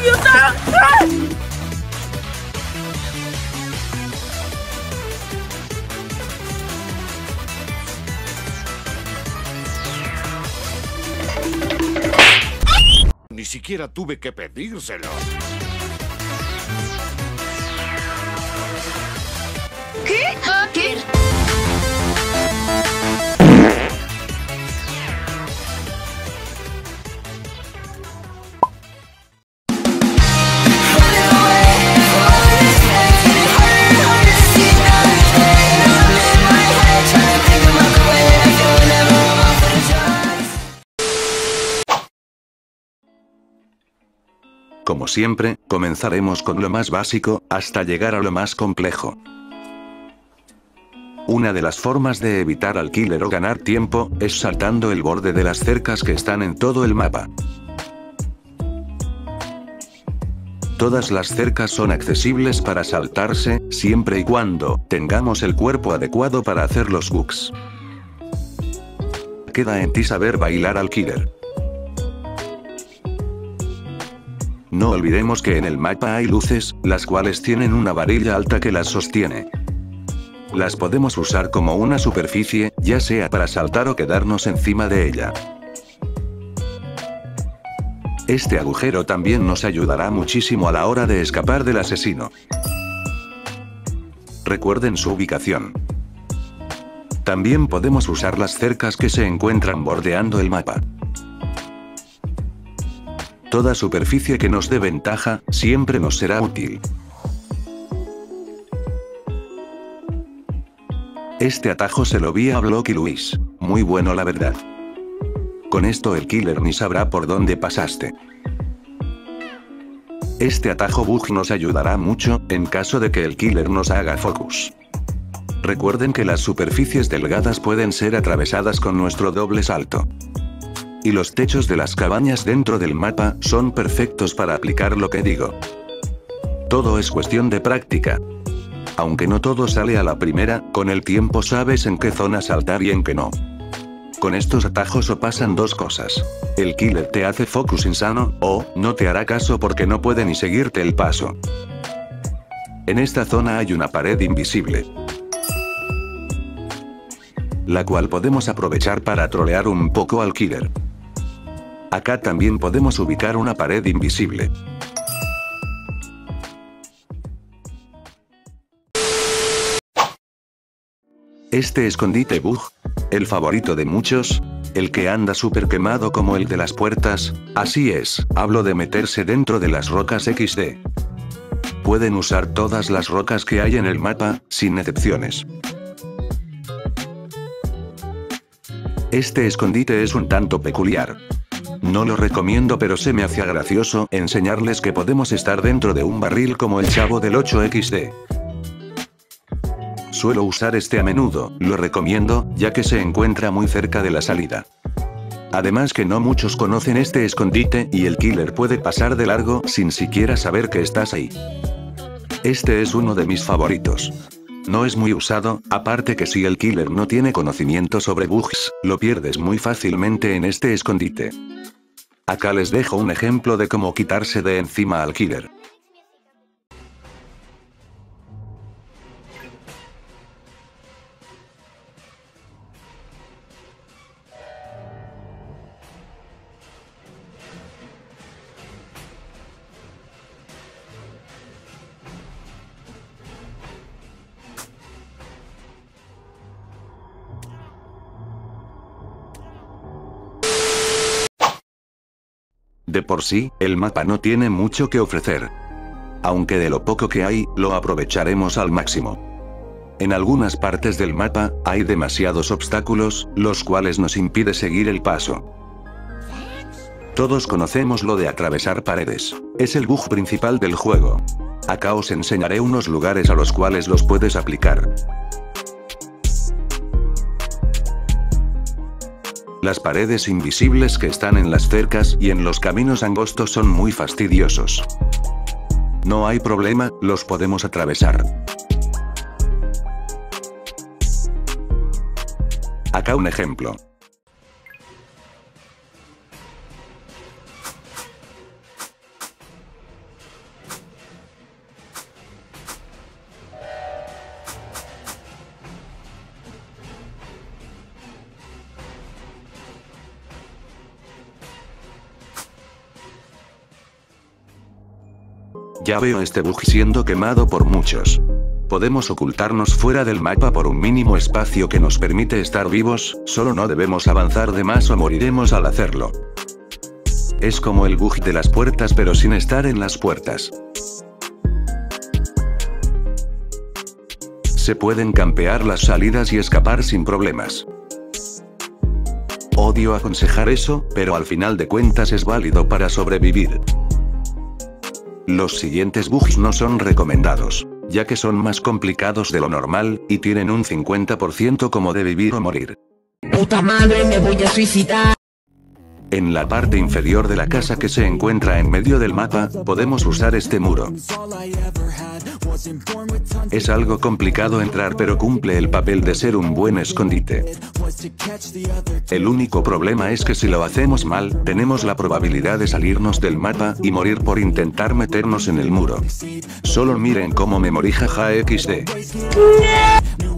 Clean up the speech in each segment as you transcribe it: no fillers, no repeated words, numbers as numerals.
idiota! ¡Ah! Ni siquiera tuve que pedírselo. ¿Qué? ¿Qué? Como siempre, comenzaremos con lo más básico, hasta llegar a lo más complejo. Una de las formas de evitar al killer o ganar tiempo, es saltando el borde de las cercas que están en todo el mapa. Todas las cercas son accesibles para saltarse, siempre y cuando tengamos el cuerpo adecuado para hacer los bugs. Queda en ti saber bailar al killer. No olvidemos que en el mapa hay luces, las cuales tienen una varilla alta que las sostiene. Las podemos usar como una superficie, ya sea para saltar o quedarnos encima de ella. Este agujero también nos ayudará muchísimo a la hora de escapar del asesino. Recuerden su ubicación. También podemos usar las cercas que se encuentran bordeando el mapa. Toda superficie que nos dé ventaja, siempre nos será útil. Este atajo se lo vi a Block y Luis. Muy bueno la verdad. Con esto el killer ni sabrá por dónde pasaste. Este atajo bug nos ayudará mucho, en caso de que el killer nos haga focus. Recuerden que las superficies delgadas pueden ser atravesadas con nuestro doble salto. Y los techos de las cabañas dentro del mapa, son perfectos para aplicar lo que digo. Todo es cuestión de práctica. Aunque no todo sale a la primera, con el tiempo sabes en qué zona saltar y en qué no. Con estos atajos o pasan dos cosas. El killer te hace focus insano, o, no te hará caso porque no puede ni seguirte el paso. En esta zona hay una pared invisible, la cual podemos aprovechar para trolear un poco al killer. Acá también podemos ubicar una pared invisible. Este escondite bug, el favorito de muchos, el que anda súper quemado como el de las puertas, así es, hablo de meterse dentro de las rocas XD. Pueden usar todas las rocas que hay en el mapa, sin excepciones. Este escondite es un tanto peculiar. No lo recomiendo, pero se me hacía gracioso enseñarles que podemos estar dentro de un barril como el Chavo del 8XD. Suelo usar este a menudo, lo recomiendo, ya que se encuentra muy cerca de la salida. Además que no muchos conocen este escondite y el killer puede pasar de largo sin siquiera saber que estás ahí. Este es uno de mis favoritos. No es muy usado, aparte que si el killer no tiene conocimiento sobre bugs, lo pierdes muy fácilmente en este escondite. Acá les dejo un ejemplo de cómo quitarse de encima al killer. De por sí, el mapa no tiene mucho que ofrecer. Aunque de lo poco que hay, lo aprovecharemos al máximo. En algunas partes del mapa, hay demasiados obstáculos, los cuales nos impide seguir el paso. Todos conocemos lo de atravesar paredes. Es el bug principal del juego. Acá os enseñaré unos lugares a los cuales los puedes aplicar. Las paredes invisibles que están en las cercas y en los caminos angostos son muy fastidiosos. No hay problema, los podemos atravesar. Acá un ejemplo. Ya veo este bug siendo quemado por muchos. Podemos ocultarnos fuera del mapa por un mínimo espacio que nos permite estar vivos, solo no debemos avanzar de más o moriremos al hacerlo. Es como el bug de las puertas pero sin estar en las puertas. Se pueden campear las salidas y escapar sin problemas. Odio aconsejar eso, pero al final de cuentas es válido para sobrevivir. Los siguientes bugs no son recomendados, ya que son más complicados de lo normal, y tienen un 50% como de vivir o morir. ¡Puta madre, me voy a suicidar! En la parte inferior de la casa que se encuentra en medio del mapa, podemos usar este muro. Es algo complicado entrar pero cumple el papel de ser un buen escondite. El único problema es que si lo hacemos mal, tenemos la probabilidad de salirnos del mapa y morir por intentar meternos en el muro. Solo miren cómo me morí, jaja XD.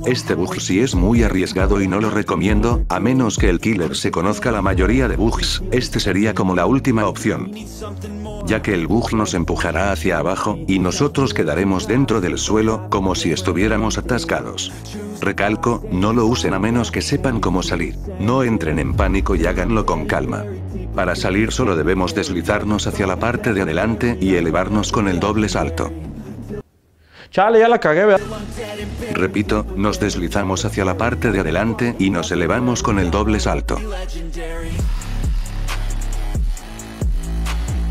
Este bug sí es muy arriesgado y no lo recomiendo, a menos que el killer se conozca la mayoría de bugs, este sería como la última opción. Ya que el bug nos empujará hacia abajo, y nosotros quedaremos dentro del suelo, como si estuviéramos atascados. Recalco, no lo usen a menos que sepan cómo salir. No entren en pánico y háganlo con calma. Para salir solo debemos deslizarnos hacia la parte de adelante y elevarnos con el doble salto. Chale, ya la cagué, ¿verdad? Repito, nos deslizamos hacia la parte de adelante y nos elevamos con el doble salto.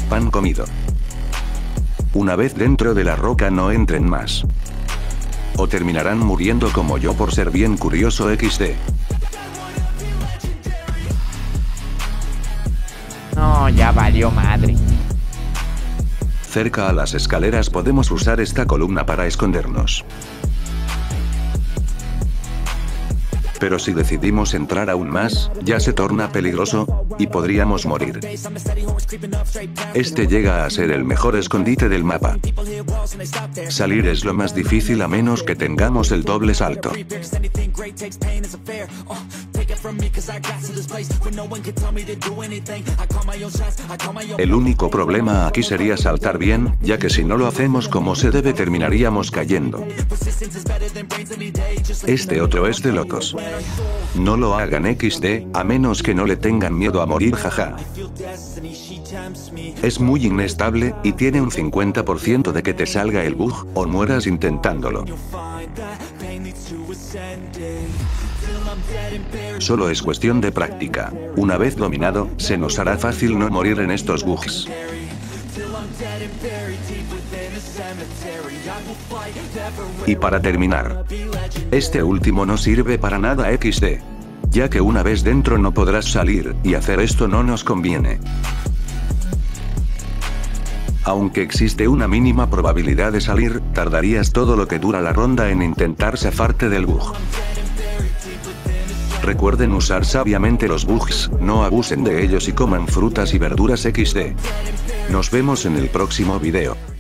Pan comido. Una vez dentro de la roca no entren más. O terminarán muriendo como yo por ser bien curioso XD. No, ya valió madre. Cerca a las escaleras podemos usar esta columna para escondernos. Pero si decidimos entrar aún más, ya se torna peligroso, y podríamos morir. Este llega a ser el mejor escondite del mapa. Salir es lo más difícil a menos que tengamos el doble salto. El único problema aquí sería saltar bien, ya que si no lo hacemos como se debe terminaríamos cayendo. Este otro es de locos. No lo hagan XD, a menos que no le tengan miedo a morir, jaja. Es muy inestable, y tiene un 50% de que te salga el bug, o mueras intentándolo. Solo es cuestión de práctica. Una vez dominado, se nos hará fácil no morir en estos bugs. Y para terminar, este último no sirve para nada XD, ya que una vez dentro no podrás salir, y hacer esto no nos conviene. Aunque existe una mínima probabilidad de salir, tardarías todo lo que dura la ronda en intentar zafarte del bug. Recuerden usar sabiamente los bugs, no abusen de ellos y coman frutas y verduras XD. Nos vemos en el próximo video.